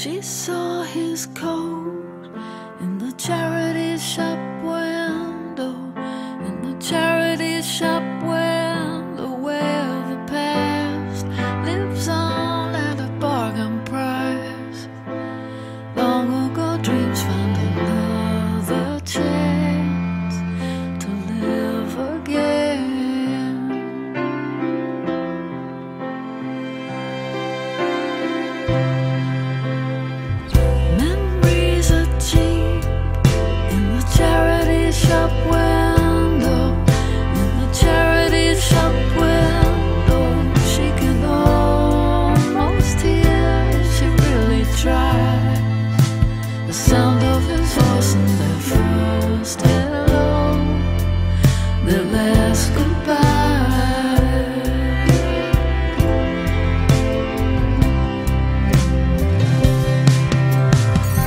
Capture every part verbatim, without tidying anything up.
She saw his coat in the charity shop window, in the charity shop window, where the past lives on at a bargain price. Long ago dreams found another chance to live again. Shop window, in the charity shop window, she can almost hear if she really tries the sound of his voice in their first hello, their last goodbye.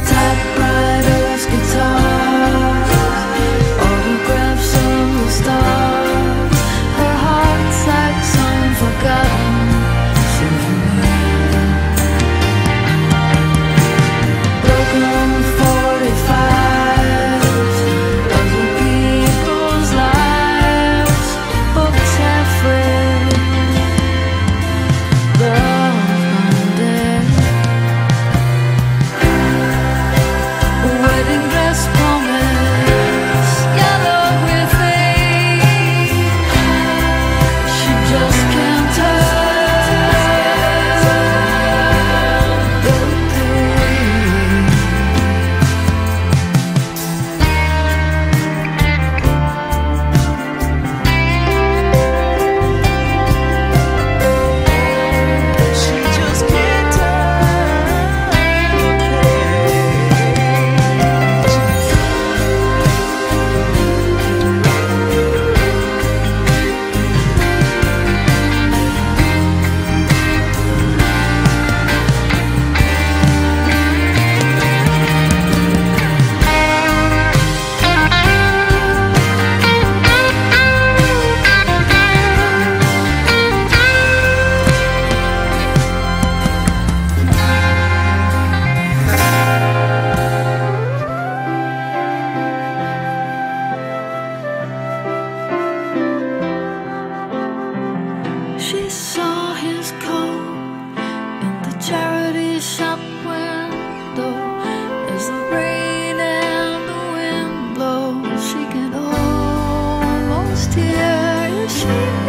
Typewriters, guitar, shop window, as the rain and the wind blow, she can almost hear you.